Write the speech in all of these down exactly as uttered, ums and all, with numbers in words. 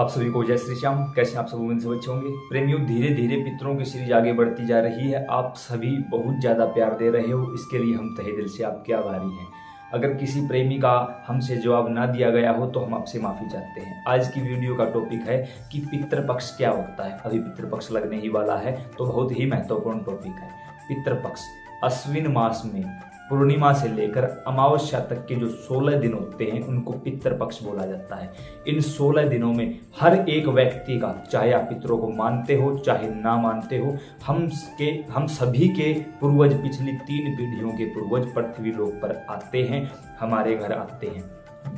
आप सभी को जय श्री श्याम। कैसे आप सब उम्मीद से बच्चे होंगे। प्रेमियों, धीरे धीरे पितरों की सीरीज आगे बढ़ती जा रही है। आप सभी बहुत ज़्यादा प्यार दे रहे हो, इसके लिए हम तहे दिल से आपके आभारी हैं। अगर किसी प्रेमी का हमसे जवाब ना दिया गया हो तो हम आपसे माफ़ी चाहते हैं। आज की वीडियो का टॉपिक है कि पितृपक्ष क्या होता है। अभी पितृपक्ष लगने ही वाला है तो बहुत ही महत्वपूर्ण टॉपिक है। पितृपक्ष अश्विन मास में पूर्णिमा से लेकर अमावस्या तक के जो सोलह दिन होते हैं उनको पितृपक्ष बोला जाता है। इन सोलह दिनों में हर एक व्यक्ति का, चाहे आप पितरों को मानते हो चाहे ना मानते हो, हम के हम सभी के पूर्वज, पिछली तीन पीढ़ियों के पूर्वज पृथ्वी लोक पर आते हैं, हमारे घर आते हैं।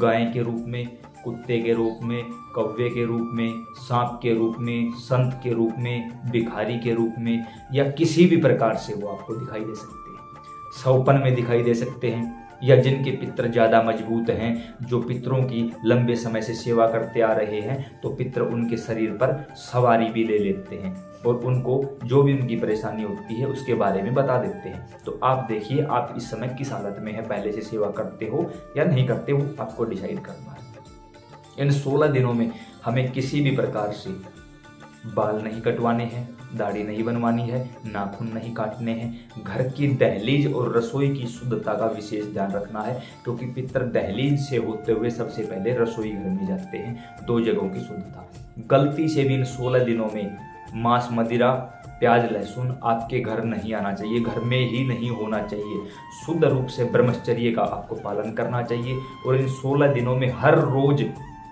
गाय के रूप में, कुत्ते के रूप में, कौवे के रूप में, सांप के रूप में, संत के रूप में, भिखारी के रूप में, या किसी भी प्रकार से वो आपको दिखाई दे सकते हैं। सौपन में दिखाई दे सकते हैं, या जिनके पितर ज़्यादा मजबूत हैं, जो पितरों की लंबे समय से सेवा करते आ रहे हैं, तो पितर उनके शरीर पर सवारी भी ले लेते हैं और उनको जो भी उनकी परेशानी होती है उसके बारे में बता देते हैं। तो आप देखिए आप इस समय किस हालत में है, पहले से सेवा करते हो या नहीं करते हो, आपको डिसाइड करना है। इन सोलह दिनों में हमें किसी भी प्रकार से बाल नहीं कटवाने हैं, दाढ़ी नहीं बनवानी है, नाखून नहीं काटने हैं। घर की दहलीज और रसोई की शुद्धता का विशेष ध्यान रखना है, क्योंकि पितर दहलीज से होते हुए सबसे पहले रसोई घर में जाते हैं। दो जगहों की शुद्धता। गलती से भी इन सोलह दिनों में मांस, मदिरा, प्याज, लहसुन आपके घर नहीं आना चाहिए, घर में ही नहीं होना चाहिए। शुद्ध रूप से ब्रह्मचर्य का आपको पालन करना चाहिए। और इन सोलह दिनों में हर रोज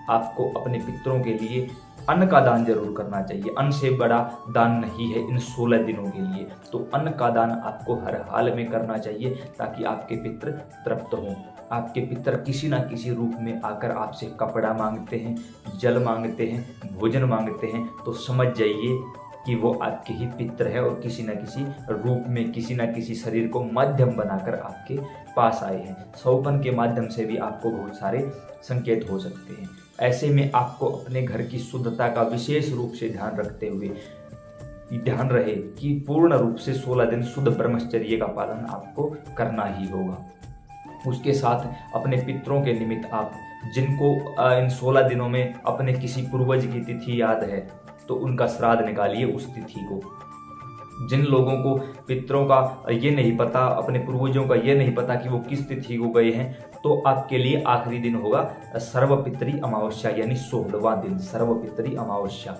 आपको अपने पितरों के लिए अन्न का दान जरूर करना चाहिए। अन्न से बड़ा दान नहीं है इन सोलह दिनों के लिए। तो अन्न का दान आपको हर हाल में करना चाहिए, ताकि आपके पितर तृप्त हों। आपके पितर किसी ना किसी रूप में आकर आपसे कपड़ा मांगते हैं, जल मांगते हैं, भोजन मांगते हैं, तो समझ जाइए कि वो आपके ही पितर है और किसी न किसी रूप में, किसी न किसी शरीर को माध्यम बनाकर आपके पास आए हैं। सौपन के माध्यम से भी आपको बहुत सारे संकेत हो सकते हैं। ऐसे में आपको अपने घर की शुद्धता का विशेष रूप से ध्यान रखते हुए ध्यान रहे कि पूर्ण रूप से सोलह दिन शुद्ध ब्रह्मचर्य का पालन आपको करना ही होगा। उसके साथ अपने पितरों के निमित्त आप जिनको इन सोलह दिनों में अपने किसी पूर्वज की तिथि याद है तो उनका श्राद्ध निकालिए उस तिथि को। जिन लोगों को पितरों का ये नहीं पता, अपने पूर्वजों का ये नहीं पता कि वो किस तिथि को गए हैं, तो आपके लिए आखिरी दिन होगा सर्वपितरी अमावस्या, यानी सोलहवां दिन सर्वपितरी अमावस्या।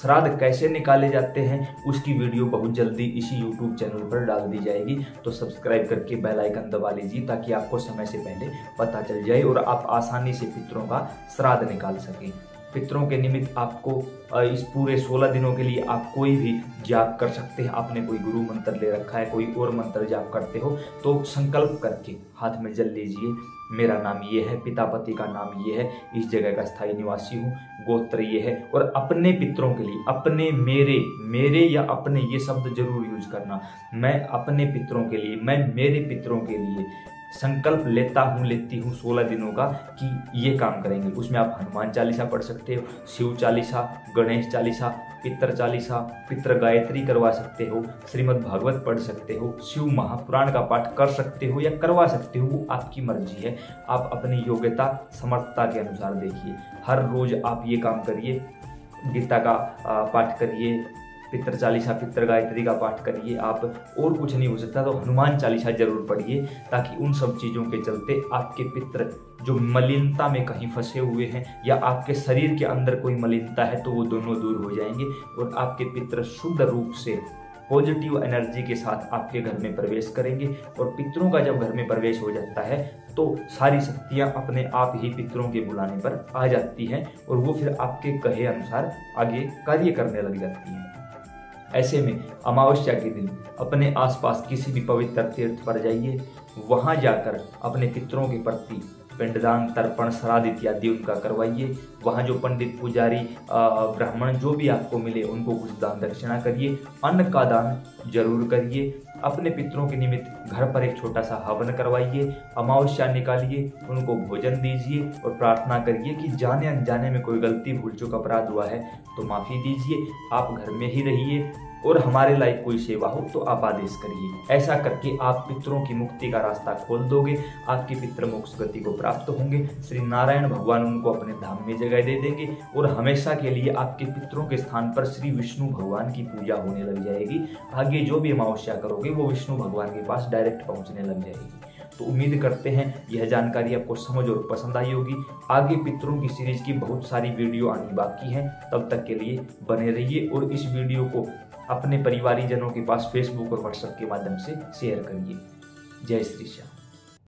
श्राद्ध कैसे निकाले जाते हैं उसकी वीडियो बहुत जल्दी इसी यूट्यूब चैनल पर डाल दी जाएगी, तो सब्सक्राइब करके बेल आइकन दबा लीजिए, ताकि आपको समय से पहले पता चल जाए और आप आसानी से पितरों का श्राद्ध निकाल सकें। पितरों के निमित्त आपको इस पूरे सोलह दिनों के लिए आप कोई भी जाप कर सकते हैं। आपने कोई गुरु मंत्र ले रखा है, कोई और मंत्र जाप करते हो, तो संकल्प करके हाथ में जल लीजिए, मेरा नाम ये है, पिता पति का नाम ये है, इस जगह का स्थायी निवासी हूँ, गोत्र ये है, और अपने पितरों के लिए अपने, मेरे, मेरे या अपने ये शब्द जरूर यूज करना। मैं अपने पितरों के लिए, मैं मेरे पितरों के लिए संकल्प लेता हूँ, लेती हूँ सोलह दिनों का कि ये काम करेंगे। उसमें आप हनुमान चालीसा पढ़ सकते हो, शिव चालीसा, गणेश चालीसा, पितर चालीसा, पितर गायत्री करवा सकते हो, श्रीमद् भागवत पढ़ सकते हो, शिव महापुराण का पाठ कर सकते हो या करवा सकते हो, वो आपकी मर्जी है। आप अपनी योग्यता, समर्थता के अनुसार देखिए। हर रोज आप ये काम करिए, गीता का पाठ करिए, पितर चालीसा, पितर गायत्री का पाठ करिए। आप और कुछ नहीं हो सकता तो हनुमान चालीसा जरूर पढ़िए, ताकि उन सब चीज़ों के चलते आपके पितर जो मलिनता में कहीं फंसे हुए हैं या आपके शरीर के अंदर कोई मलिनता है तो वो दोनों दूर हो जाएंगे और आपके पितर शुद्ध रूप से पॉजिटिव एनर्जी के साथ आपके घर में प्रवेश करेंगे। और पितरों का जब घर में प्रवेश हो जाता है तो सारी शक्तियाँ अपने आप ही पितरों के बुलाने पर आ जाती हैं और वो फिर आपके कहे अनुसार आगे कार्य करने लग जाती हैं। ऐसे में अमावस्या के दिन अपने आसपास किसी भी पवित्र तीर्थ पर जाइए, वहाँ जाकर अपने पितरों के प्रति पिंडदान, तर्पण, श्राद्ध इत्यादि उनका करवाइए। वहाँ जो पंडित, पुजारी, ब्राह्मण जो भी आपको मिले उनको कुछ दान दक्षिणा करिए। अन्न का दान जरूर करिए। अपने पितरों के निमित्त घर पर एक छोटा सा हवन करवाइए, अमावस्या निकालिए, उनको भोजन दीजिए और प्रार्थना करिए कि जाने अनजाने में कोई गलती, भूल चूक, अपराध हुआ है तो माफ़ी दीजिए। आप घर में ही रहिए, और हमारे लायक कोई सेवा हो तो आप आदेश करिए। ऐसा करके आप पितरों की मुक्ति का रास्ता खोल दोगे, आपके पितर मोक्ष गति को प्राप्त होंगे, श्री नारायण भगवान उनको अपने धाम में जगह दे देंगे और हमेशा के लिए आपके पितरों के स्थान पर श्री विष्णु भगवान की पूजा होने लग जाएगी। आगे जो भी अमावस्या करोगे वो विष्णु भगवान के पास डायरेक्ट पहुँचने लग जाएगी। तो उम्मीद करते हैं यह जानकारी आपको समझ और पसंद आई होगी। आगे पितरों की सीरीज की बहुत सारी वीडियो आनी बाकी हैं, तब तक के लिए बने रहिए और इस वीडियो को अपने परिवारीजनों के पास फेसबुक और व्हाट्सएप के माध्यम से शेयर करिए। जय श्री श्याम।